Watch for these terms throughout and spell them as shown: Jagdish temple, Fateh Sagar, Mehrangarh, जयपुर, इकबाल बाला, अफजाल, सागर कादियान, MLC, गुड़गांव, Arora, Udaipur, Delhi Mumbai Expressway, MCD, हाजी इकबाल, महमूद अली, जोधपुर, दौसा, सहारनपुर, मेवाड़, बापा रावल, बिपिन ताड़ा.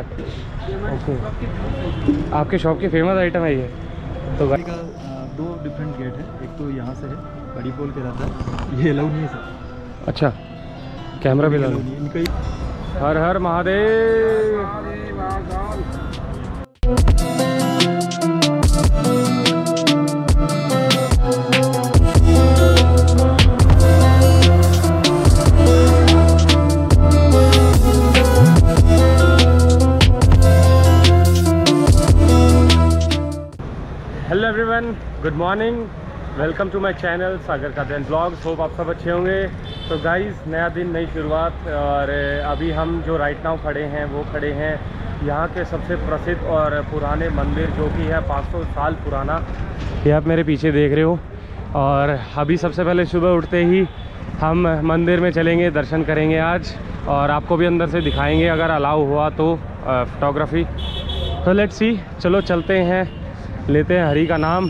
Okay, आपके shop की famous item है ये तो। गाड़ी का दो डिफरेंट गेट है, एक तो यहाँ से है बड़ी पोल के रहता, ये अलाउ नहीं है सर। अच्छा, कैमरा भी अलाउ नहीं है इनका। हर हर Mahadev. Hello everyone, good morning, welcome to my channel सागर कादियान vlogs. Hope आप सब अच्छे होंगे। तो गाइस, नया दिन नई शुरुआत, और अभी हम जो राइट नाउ खड़े हैं वो खड़े हैं यहाँ के सबसे प्रसिद्ध और पुराने मंदिर, जो कि है 500 साल पुराना। ये आप मेरे पीछे देख रहे हो। और अभी सबसे पहले सुबह उठते ही हम मंदिर में चलेंगे, दर्शन करेंगे आज, और आपको भी अंदर से दिखाएँगे अगर अलाउ हुआ तो फोटोग्राफी। तो लेट्स सी, चलो चलते हैं, लेते हैं हरि का नाम।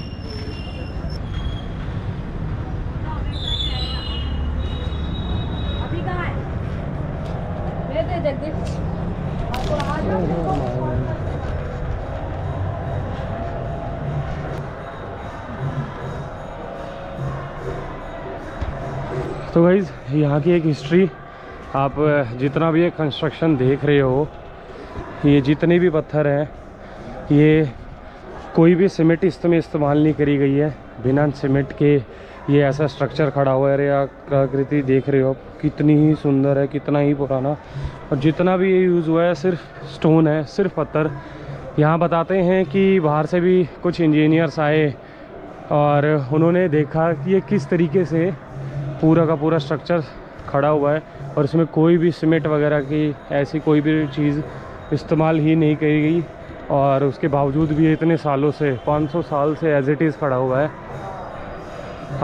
अभी कहाँ है? दे जगदीश। तो गाइस, यहाँ की एक हिस्ट्री, आप जितना भी ये कंस्ट्रक्शन देख रहे हो, ये जितने भी पत्थर हैं, ये कोई भी सीमेंट इसमें इस्तेमाल नहीं करी गई है। बिना सीमेंट के ये ऐसा स्ट्रक्चर खड़ा हुआ है। या प्रकृति देख रहे हो आप, कितनी ही सुंदर है, कितना ही पुराना। और जितना भी ये यूज़ हुआ है सिर्फ स्टोन है, सिर्फ पत्थर। यहाँ बताते हैं कि बाहर से भी कुछ इंजीनियर्स आए और उन्होंने देखा कि ये किस तरीके से पूरा का पूरा स्ट्रक्चर खड़ा हुआ है, और इसमें कोई भी सीमेंट वगैरह की ऐसी कोई भी चीज़ इस्तेमाल ही नहीं करी गई। और उसके बावजूद भी इतने सालों से, 500 साल से एज इट इज़ खड़ा हुआ है।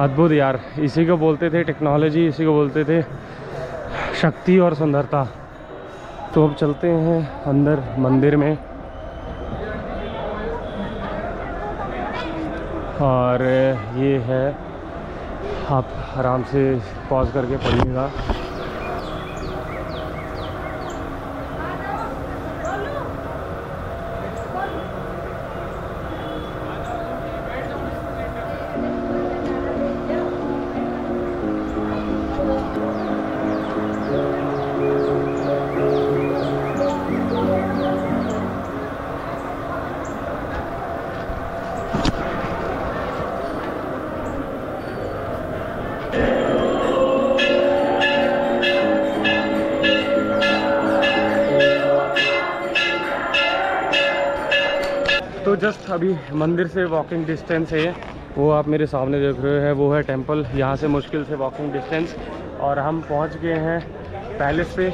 अद्भुत यार, इसी को बोलते थे टेक्नोलॉजी, इसी को बोलते थे शक्ति और सुंदरता। तो अब चलते हैं अंदर मंदिर में, और ये है, आप आराम से पॉज करके पढ़िएगा। तो जस्ट अभी मंदिर से वॉकिंग डिस्टेंस है, वो आप मेरे सामने देख रहे हैं, वो है टेंपल। यहाँ से मुश्किल से वॉकिंग डिस्टेंस, और हम पहुँच गए हैं पैलेस पे,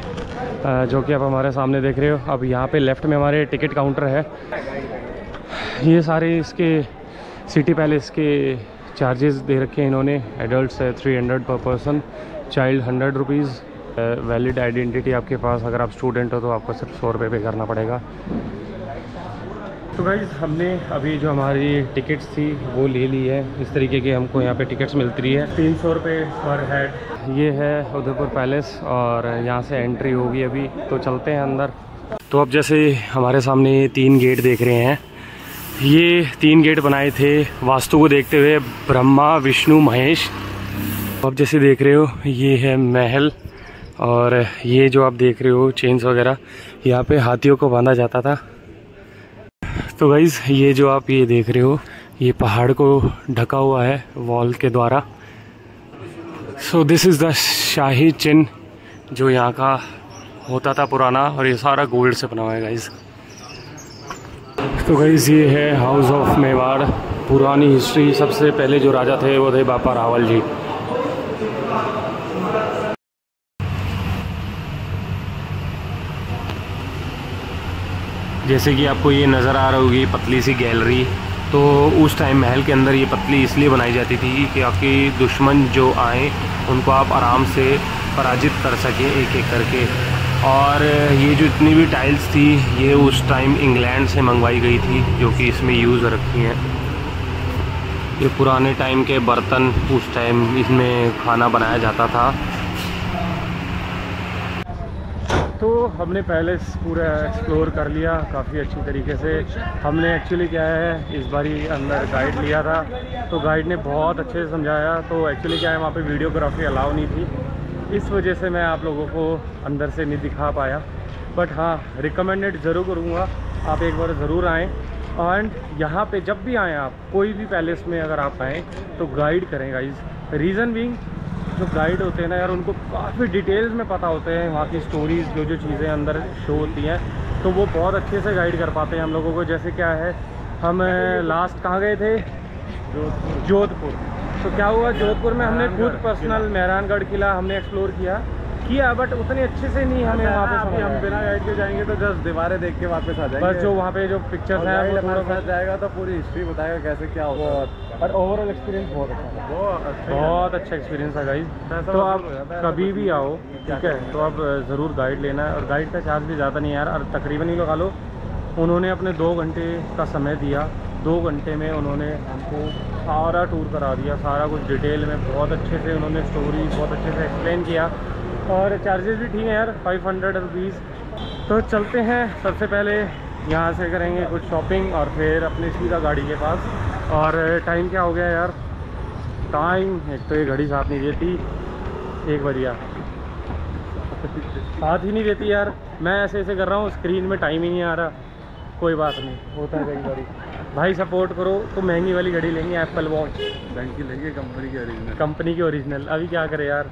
जो कि आप हमारे सामने देख रहे हो। अब यहाँ पे लेफ़्ट में हमारे टिकट काउंटर है। ये सारे इसके सिटी पैलेस के चार्जेस दे रखे हैं इन्होंने। एडल्ट है 300 per person, child 100 rupees. Valid identity आपके पास, अगर आप स्टूडेंट हो तो आपको सिर्फ 100 रुपये पे करना पड़ेगा। तो गाइज़, हमने अभी जो हमारी टिकट्स थी वो ले ली है। इस तरीके की हमको यहाँ पे टिकट्स मिलती है, 300 रुपये पर हेड। ये है उदयपुर पैलेस, और यहाँ से एंट्री होगी अभी, तो चलते हैं अंदर। तो अब जैसे हमारे सामने 3 गेट देख रहे हैं, ये 3 गेट बनाए थे वास्तु को देखते हुए, ब्रह्मा विष्णु महेश। अब जैसे देख रहे हो, ये है महल, और ये जो आप देख रहे हो चेन्स वगैरह, यहाँ पे हाथियों को बांधा जाता था। तो गाइज़, ये जो आप ये देख रहे हो, ये पहाड़ को ढका हुआ है वॉल के द्वारा। सो दिस इज़ द शाही चिन्ह जो यहाँ का होता था पुराना, और ये सारा गोल्ड से बना हुआ है गाइज़। तो गाइज़, ये है हाउस ऑफ मेवाड़, पुरानी हिस्ट्री। सबसे पहले जो राजा थे वो थे बापा रावल जी। जैसे कि आपको ये नज़र आ रही होगी पतली सी गैलरी, तो उस टाइम महल के अंदर ये पतली इसलिए बनाई जाती थी कि आपके दुश्मन जो आए उनको आप आराम से पराजित कर सकें एक एक करके। और ये जो इतनी भी टाइल्स थी, ये उस टाइम इंग्लैंड से मंगवाई गई थी, जो कि इसमें यूज़ रखी हैं। ये पुराने टाइम के बर्तन, उस टाइम इसमें खाना बनाया जाता था। तो हमने पहले पूरा एक्सप्लोर कर लिया काफ़ी अच्छी तरीके से। हमने एक्चुअली क्या है इस बारी अंदर गाइड लिया था तो गाइड ने बहुत अच्छे से समझाया। तो एक्चुअली क्या है वहाँ पे वीडियोग्राफी अलाउ नहीं थी, इस वजह से मैं आप लोगों को अंदर से नहीं दिखा पाया। बट हाँ रिकमेंडेड ज़रूर करूँगा, आप एक बार ज़रूर आएँ। एंड यहाँ पे जब भी आएँ आप कोई भी पैलेस में अगर आप आएँ तो गाइड करें गाइज। रीज़न बीइंग जो गाइड होते हैं ना यार उनको काफ़ी डिटेल्स में पता होते हैं वहाँ की स्टोरीज़, जो जो चीज़ें अंदर शो होती हैं तो वो बहुत अच्छे से गाइड कर पाते हैं हम लोगों को। जैसे क्या है हम लास्ट कहाँ गए थे, जोधपुर। तो क्या हुआ जोधपुर में हमने खुद पर्सनल मेहरानगढ़ किला हमने एक्सप्लोर किया बट उतने अच्छे से नहीं हमें वहाँ पे। हम बिना गाइड के जाएंगे तो जस्ट दीवारें देख के वापस आ जाएंगे। बस जो वहाँ पे जो पिक्चर्स हैं वो थोड़ा सा जाएगा तो पूरी हिस्ट्री बताएगा कैसे क्या होगा। और ओवरऑल एक्सपीरियंस बहुत अच्छा, बहुत अच्छा एक्सपीरियंस है गाइज। तो आप कभी भी आओ ठीक है, तो आप ज़रूर गाइड लेना। और गाइड का चार्ज भी ज़्यादा नहीं यार, और तकरीबन ही लगा लो उन्होंने अपने 2 घंटे का समय दिया। 2 घंटे में उन्होंने हमको सारा टूर करा दिया, सारा कुछ डिटेल में बहुत अच्छे से उन्होंने स्टोरी बहुत अच्छे से एक्सप्लेन किया। और चार्जेस भी ठीक हैं यार 500 रुपीज़। तो चलते हैं, सबसे पहले यहाँ से करेंगे कुछ शॉपिंग और फिर अपने सीधा गाड़ी के पास। और टाइम क्या हो गया यार, टाइम एक तो ये घड़ी साथ नहीं देती, 1 बजिया साथ ही नहीं देती यार। मैं ऐसे कर रहा हूँ स्क्रीन में टाइम ही नहीं आ रहा, कोई बात नहीं होता है कई बारी। भाई सपोर्ट करो तो महंगी वाली घड़ी लेंगे, एप्पल वॉच बैंक की लेंगे, कंपनी की ओरिजिनल, अभी क्या करे यार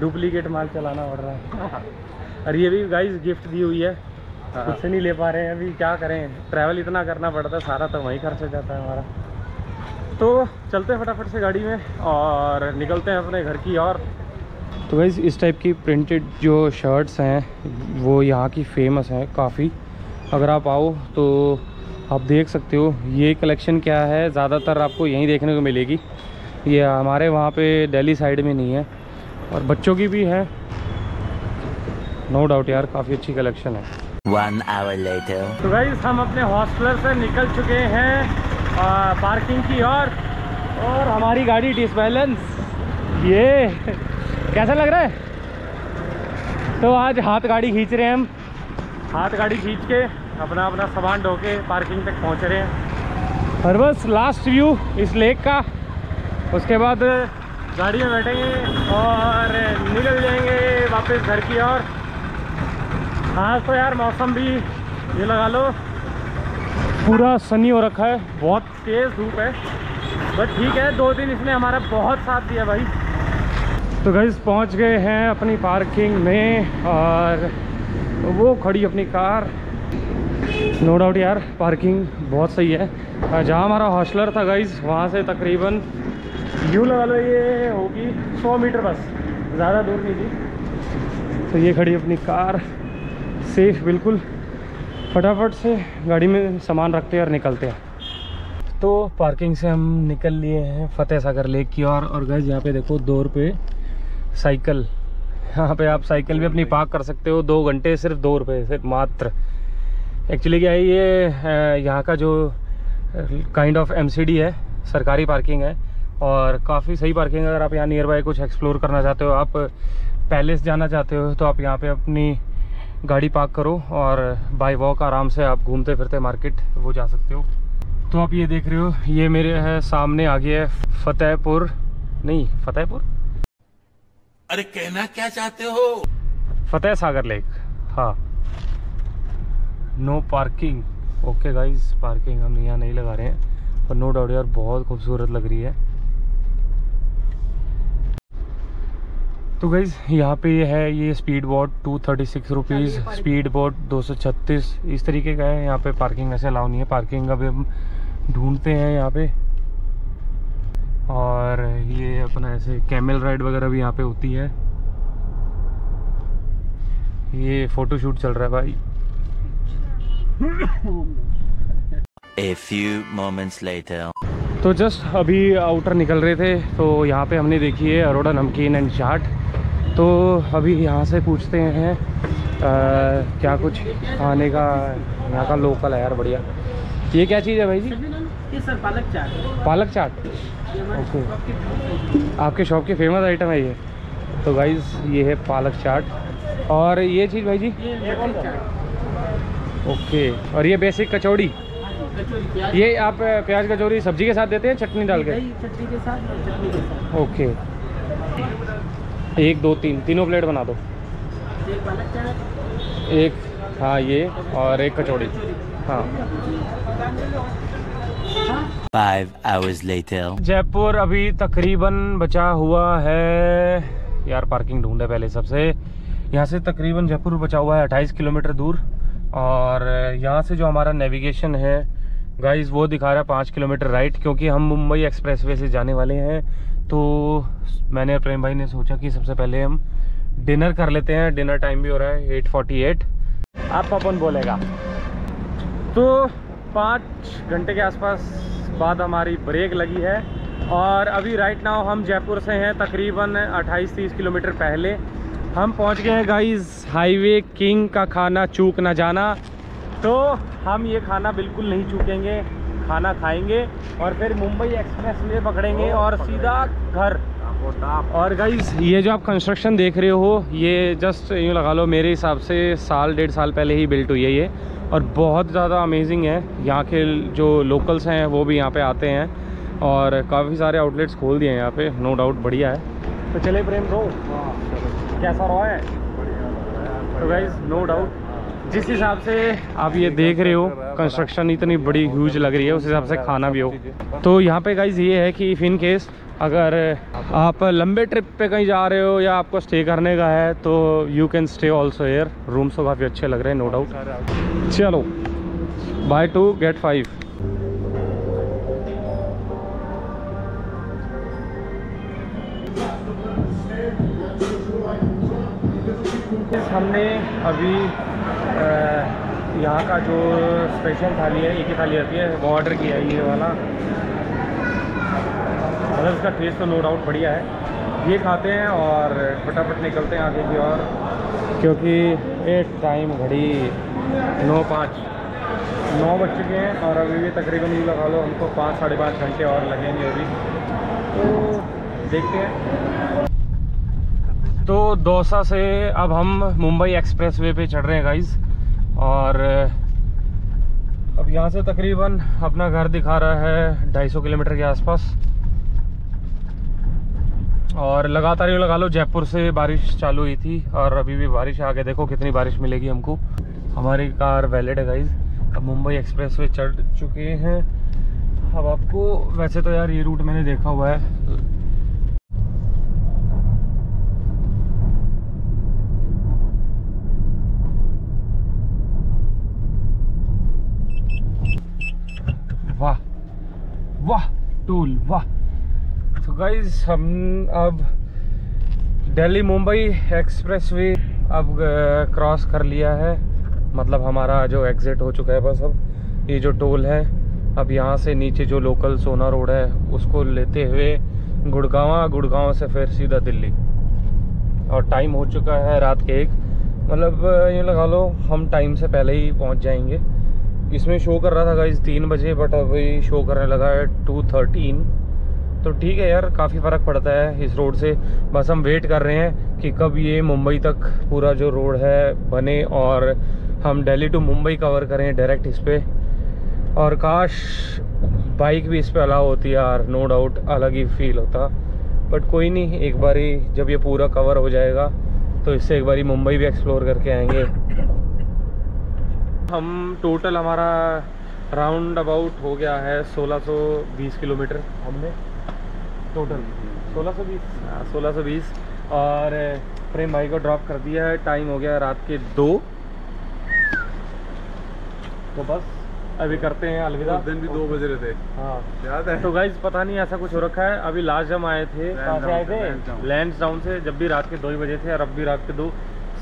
डुप्लीकेट माल चलाना पड़ रहा है। और ये भी गाइस गिफ्ट दी हुई है, उससे नहीं ले पा रहे हैं, अभी क्या करें ट्रैवल इतना करना पड़ता है, सारा तो वहीं खर्च हो जाता है हमारा। तो चलते हैं फटाफट से गाड़ी में और निकलते हैं अपने घर की ओर। तो गाइस इस टाइप की प्रिंटेड जो शर्ट्स हैं वो यहाँ की फेमस हैं काफ़ी, अगर आप आओ तो आप देख सकते हो। ये कलेक्शन क्या है ज़्यादातर आपको यहीं देखने को मिलेगी, ये हमारे वहाँ पे दिल्ली साइड में नहीं है। और बच्चों की भी है नो डाउट यार, काफ़ी अच्छी कलेक्शन है। 1 hour later तो गाइस हम अपने हॉस्टल से निकल चुके हैं पार्किंग की ओर और हमारी गाड़ी डिसबैलेंस। ये कैसा लग रहा है? तो आज हाथ गाड़ी खींच रहे हैं हम, हाथ गाड़ी खींच के अपना सामान ढो के पार्किंग तक पहुंच रहे हैं। और बस लास्ट व्यू इस लेक का, उसके बाद गाड़ी में बैठेंगे और निकल जाएंगे वापस घर की ओर। हाँ तो यार मौसम भी ये लगा लो पूरा सनी हो रखा है, बहुत तेज़ धूप है बट ठीक है 2 दिन इसने हमारा बहुत साथ दिया भाई। तो गाइस पहुंच गए हैं अपनी पार्किंग में और वो खड़ी अपनी कार। नो डाउट यार पार्किंग बहुत सही है। जहाँ हमारा हॉस्टलर था गाइज वहाँ से तकरीबन यूँ लगा लो ये होगी 100 मीटर बस, ज़्यादा दूर नहीं थी। तो ये खड़ी अपनी कार सेफ बिल्कुल। फटाफट से गाड़ी में सामान रखते हैं और निकलते हैं। तो पार्किंग से हम निकल लिए हैं फतेह सागर लेक की ओर। और गाइज यहाँ पे देखो 2 रुपये साइकिल, यहाँ पे आप साइकिल भी अपनी पार्क कर सकते हो 2 घंटे सिर्फ 2 रुपये सिर्फ मात्र। एक्चुअली क्या है ये यहाँ का जो काइंड ऑफ MCD है, सरकारी पार्किंग है और काफ़ी सही पार्किंग है। अगर आप यहाँ नियर बाय कुछ एक्सप्लोर करना चाहते हो, आप पैलेस जाना चाहते हो तो आप यहाँ पे अपनी गाड़ी पार्क करो और बाय वॉक आराम से आप घूमते फिरते मार्केट वो जा सकते हो। तो आप ये देख रहे हो ये मेरे है सामने आ गया है फतेहपुर, नहीं फतेहपुर, अरे कहना क्या चाहते हो, फतेह सागर लेक। हाँ no parking, okay guys parking हम यहाँ नहीं लगा रहे हैं पर नो डाउट यार बहुत खूबसूरत लग रही है। तो गाइस यहाँ पे है ये speed boat 236 rupees, speed boat 236 इस तरीके का है। यहाँ पे पार्किंग ऐसे अलाउ नहीं है, पार्किंग अभी हम ढूंढते हैं यहाँ पे। और ये अपना ऐसे कैमल राइड वगैरह भी यहाँ पे होती है। ये फोटोशूट चल रहा है भाई। A few moments later. तो जस्ट अभी आउटर निकल रहे थे तो यहाँ पे हमने देखी है अरोड़ा नमकीन एंड चाट। तो अभी यहाँ से पूछते हैं क्या कुछ खाने का यहाँ का लोकल है यार बढ़िया। ये क्या चीज़ है भाई जी? ये सर पालक चाट। पालक चाट ओके, आपके शॉप की फेमस आइटम है ये। तो गाइज़ ये है पालक चाट और ये चीज़ भाई जी ओके, और ये बेसिक कचौड़ी, ये आप प्याज कचौड़ी सब्जी के साथ देते हैं चटनी डाल के? चटनी के साथ। ओके, एक दो तीन, तीनों प्लेट बना दो, एक हाँ ये और एक कचौड़ी। हाँ 5 hours later। जयपुर अभी तकरीबन बचा हुआ है यार, पार्किंग ढूंढे पहले सबसे। यहाँ से तकरीबन जयपुर बचा हुआ है 28 किलोमीटर दूर, और यहाँ से जो हमारा नेविगेशन है गाइस वो दिखा रहा है 5 किलोमीटर राइट, क्योंकि हम मुंबई एक्सप्रेसवे से जाने वाले हैं। तो मैंने और प्रेम भाई ने सोचा कि सबसे पहले हम डिनर कर लेते हैं, डिनर टाइम भी हो रहा है 8:48। आप पवन बोलेगा। तो 5 घंटे के आसपास बाद हमारी ब्रेक लगी है, और अभी राइट नाउ हम जयपुर से हैं तकरीबन 28-30 किलोमीटर पहले हम पहुंच गए हैं गाइस हाईवे किंग का खाना चूक ना जाना। तो हम ये खाना बिल्कुल नहीं चूकेंगे, खाना खाएंगे और फिर मुंबई एक्सप्रेस वे पकड़ेंगे और सीधा घर। और गाइस ये जो आप कंस्ट्रक्शन देख रहे हो ये जस्ट यूँ लगा लो मेरे हिसाब से 1.5 साल पहले ही बिल्ट हुई है ये, और बहुत ज़्यादा अमेजिंग है। यहाँ के जो लोकल्स हैं वो भी यहाँ पे आते हैं, और काफ़ी सारे आउटलेट्स खोल दिए हैं यहाँ पे, नो डाउट बढ़िया है। तो चले प्रेम ब्रो, कैसा रहा है? तो गाइस नो डाउट जिस हिसाब से आप ये देख रहे हो कंस्ट्रक्शन इतनी बड़ी ह्यूज लग रही है, उस हिसाब से खाना भी हो। तो यहाँ पे गाइस ये है कि इफ़ इन केस अगर आप लंबे ट्रिप पे कहीं जा रहे हो या आपको स्टे करने का है तो you can stay also here. Rooms तो काफ़ी अच्छे लग रहे हैं नो डाउट। चलो buy 2 get 5। हमने अभी यहाँ का जो स्पेशल थाली है, एक ही थाली रहती है, वो ऑर्डर किया है ये वाला। मतलब इसका टेस्ट तो नो डाउट बढ़िया है, ये खाते हैं और फटाफट निकलते हैं आगे की ओर, क्योंकि एक टाइम घड़ी 9:05 बज चुके हैं और अभी भी तकरीबन ये लगा लो हमको 5-5.5 घंटे और लगेंगे अभी। तो देखते हैं। तो दौसा से अब हम मुंबई एक्सप्रेसवे पे चढ़ रहे हैं गाइस, और अब यहाँ से तकरीबन अपना घर दिखा रहा है 250 किलोमीटर के आसपास। और लगातार ये लगा लो जयपुर से बारिश चालू हुई थी और अभी भी बारिश आ गई, देखो कितनी बारिश मिलेगी हमको। हमारी कार वैलिड है गाइस, अब मुंबई एक्सप्रेसवे चढ़ चुके हैं। अब आपको वैसे तो यार ये रूट मैंने देखा हुआ है, वाह टूल वाह। तो गाइज हम अब दिल्ली मुंबई एक्सप्रेसवे अब क्रॉस कर लिया है, मतलब हमारा जो एग्ज़िट हो चुका है बस। अब ये जो टोल है अब यहाँ से नीचे जो लोकल सोना रोड है उसको लेते हुए गुड़गांव, गुड़गांव से फिर सीधा दिल्ली। और टाइम हो चुका है रात के 1, मतलब यूँ लगा लो हम टाइम से पहले ही पहुँच जाएंगे। इसमें शो कर रहा था गाइस 3 बजे, बट अभी शो करने लगा है 2:13। तो ठीक है यार, काफ़ी फ़र्क पड़ता है इस रोड से। बस हम वेट कर रहे हैं कि कब ये मुंबई तक पूरा जो रोड है बने और हम दिल्ली टू मुंबई कवर करें डायरेक्ट इस पे। और काश बाइक भी इस पे अलाउ होती यार, नो डाउट अलग ही फील होता। बट कोई नहीं, एक बारी जब ये पूरा कवर हो जाएगा तो इससे एक बारी मुंबई भी एक्सप्लोर करके आएंगे। हम टोटल हमारा राउंड अबाउट हो गया है 1620 किलोमीटर हमने टोटल 1620। और प्रेम भाई को ड्रॉप कर दिया है, टाइम हो गया रात के 2। तो बस अभी करते हैं अलविदा। उस दिन भी 2 बज रहे थे, हाँ याद है। तो गाइज पता नहीं ऐसा कुछ हो रखा है। अभी लास्ट हम आए थे, कहाँ से आए थे? लैंड्स डाउन से, जब भी रात के 2 ही बजे थे, और अब भी रात के 2।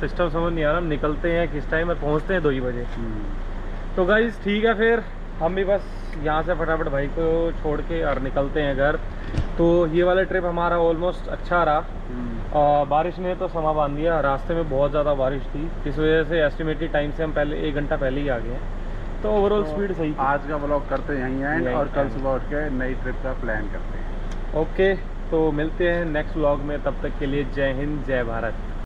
सिस्टम समझ नहीं आ रहा हम निकलते हैं किस टाइम में, पहुंचते हैं 2 ही बजे। तो गाइज ठीक है, फिर हम भी बस यहाँ से फटाफट भाई को छोड़ के और निकलते हैं घर। तो ये वाला ट्रिप हमारा ऑलमोस्ट अच्छा रहा। बारिश ने तो समा बांध दिया, रास्ते में बहुत ज़्यादा बारिश थी, इस वजह से एस्टिमेटेड टाइम से हम पहले 1 घंटा पहले ही आ गए हैं। तो ओवरऑल स्पीड सही। आज का ब्लॉग करते हैं यहीं एंड, और कल सुबह उठ के नई ट्रिप का प्लान करते हैं। ओके, तो मिलते हैं नेक्स्ट ब्लॉग में, तब तक के लिए जय हिंद जय भारत।